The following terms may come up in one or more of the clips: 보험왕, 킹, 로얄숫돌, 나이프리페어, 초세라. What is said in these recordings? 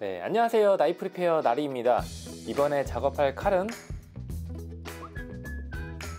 네, 안녕하세요. 나이프리페어 나리입니다. 이번에 작업할 칼은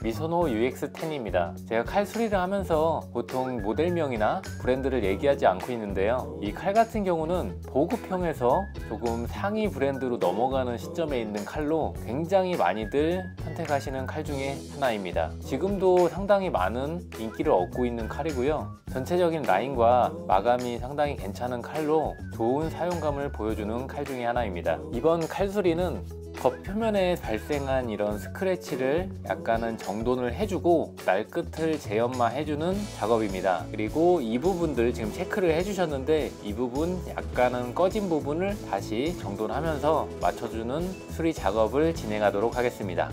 미소노 UX10입니다. 제가 칼 수리를 하면서 보통 모델명이나 브랜드를 얘기하지 않고 있는데요, 이 칼 같은 경우는 보급형에서 조금 상위 브랜드로 넘어가는 시점에 있는 칼로 굉장히 많이들 선택하시는 칼 중에 하나입니다. 지금도 상당히 많은 인기를 얻고 있는 칼이고요, 전체적인 라인과 마감이 상당히 괜찮은 칼로 좋은 사용감을 보여주는 칼 중에 하나입니다. 이번 칼 수리는 겉 표면에 발생한 이런 스크래치를 약간은 정돈을 해주고 날 끝을 재연마해주는 작업입니다. 그리고 이 부분들 지금 체크를 해주셨는데 이 부분 약간은 꺼진 부분을 다시 정돈하면서 맞춰주는 수리 작업을 진행하도록 하겠습니다.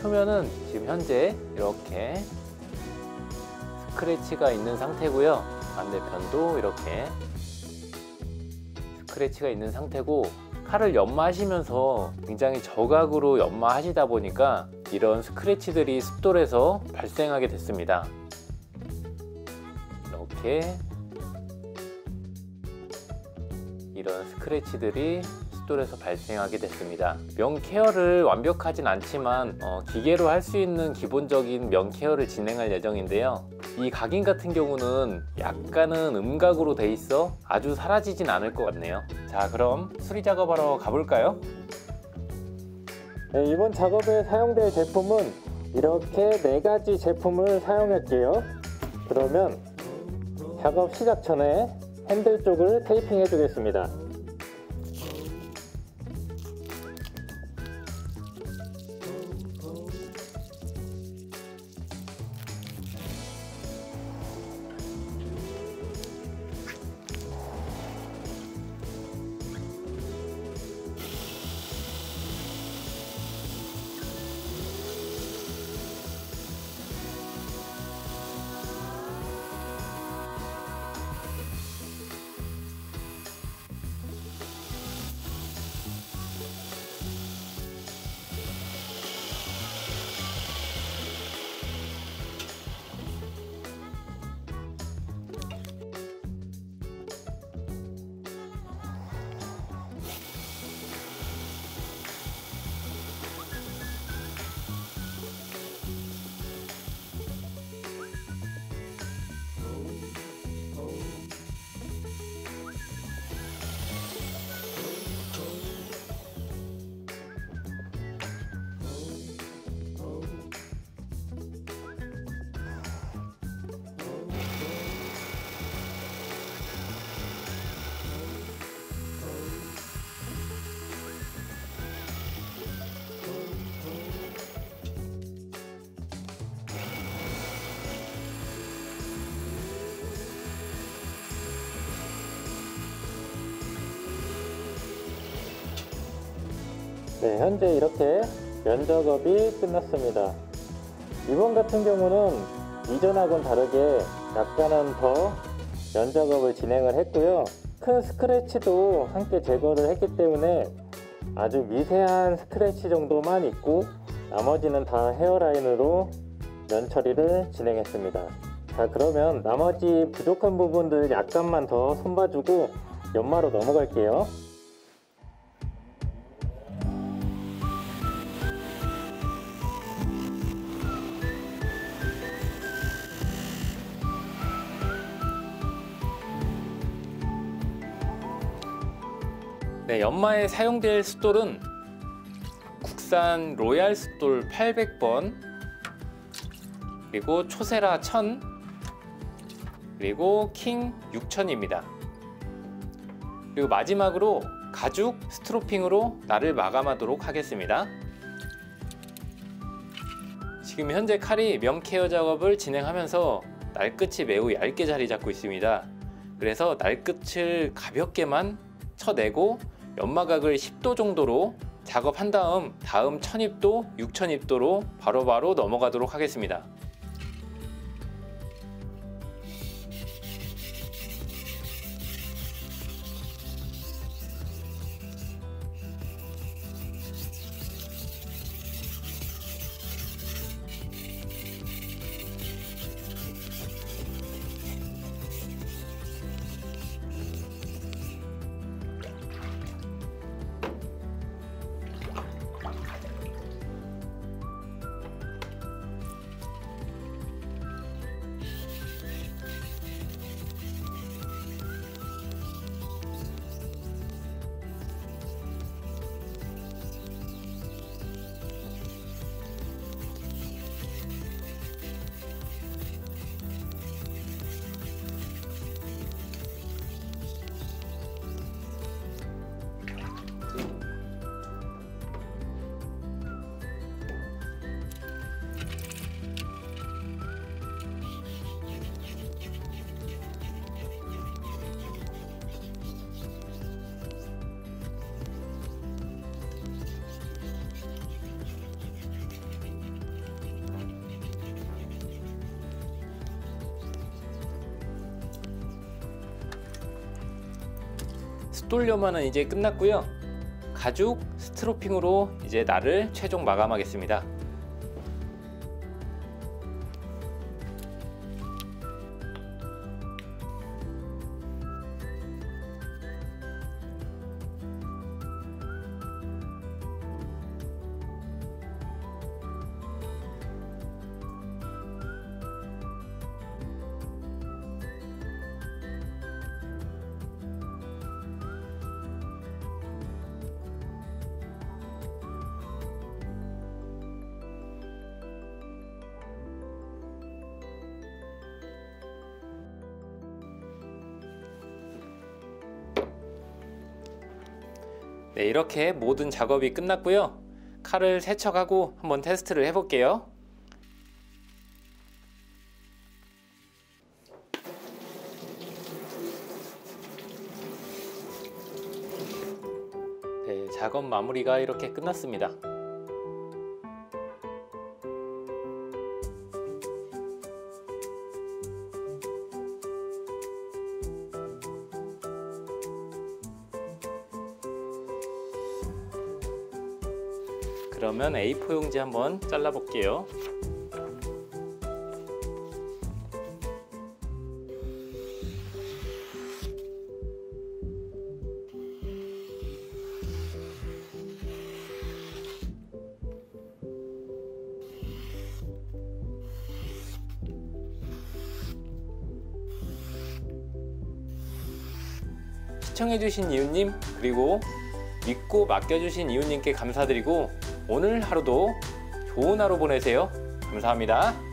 표면은 지금 현재 이렇게 스크래치가 있는 상태고요, 반대편도 이렇게 스크래치가 있는 상태고, 칼을 연마하시면서 굉장히 저각으로 연마하시다 보니까 이런 스크래치들이 숫돌에서 발생하게 됐습니다. 이렇게 이런 스크래치들이 숫돌에서 발생하게 됐습니다. 면 케어를 완벽하진 않지만 기계로 할 수 있는 기본적인 면 케어를 진행할 예정인데요, 이 각인 같은 경우는 약간은 음각으로 돼 있어 아주 사라지진 않을 것 같네요. 자, 그럼 수리 작업하러 가볼까요? 네, 이번 작업에 사용될 제품은 이렇게 4가지 제품을 사용할게요. 그러면 작업 시작 전에 핸들 쪽을 테이핑 해주겠습니다. 네, 현재 이렇게 면 작업이 끝났습니다. 이번 같은 경우는 이전하고는 다르게 약간은 더 면 작업을 진행을 했고요, 큰 스크래치도 함께 제거를 했기 때문에 아주 미세한 스크래치 정도만 있고 나머지는 다 헤어라인으로 면 처리를 진행했습니다. 자, 그러면 나머지 부족한 부분들 약간만 더 손봐주고 연마로 넘어갈게요. 네, 연마에 사용될 숫돌은 국산 로얄숫돌 800번, 그리고 초세라 1000, 그리고 킹 6000입니다. 그리고 마지막으로 가죽 스트로핑으로 날을 마감하도록 하겠습니다. 지금 현재 칼이 면 케어 작업을 진행하면서 날 끝이 매우 얇게 자리 잡고 있습니다. 그래서 날 끝을 가볍게만 쳐내고 연마각을 10도 정도로 작업한 다음 1000입도, 6000입도로 바로바로 넘어가도록 하겠습니다. 숫돌려만은 이제 끝났고요. 가죽 스트로핑으로 이제 날을 최종 마감하겠습니다. 네, 이렇게 모든 작업이 끝났고요. 칼을 세척하고 한번 테스트를 해볼게요. 네, 작업 마무리가 이렇게 끝났습니다. 그러면 A4 용지 한번 잘라 볼게요. 시청해주신 이웃님, 그리고 믿고 맡겨주신 이웃님께 감사드리고 오늘 하루도 좋은 하루 보내세요. 감사합니다.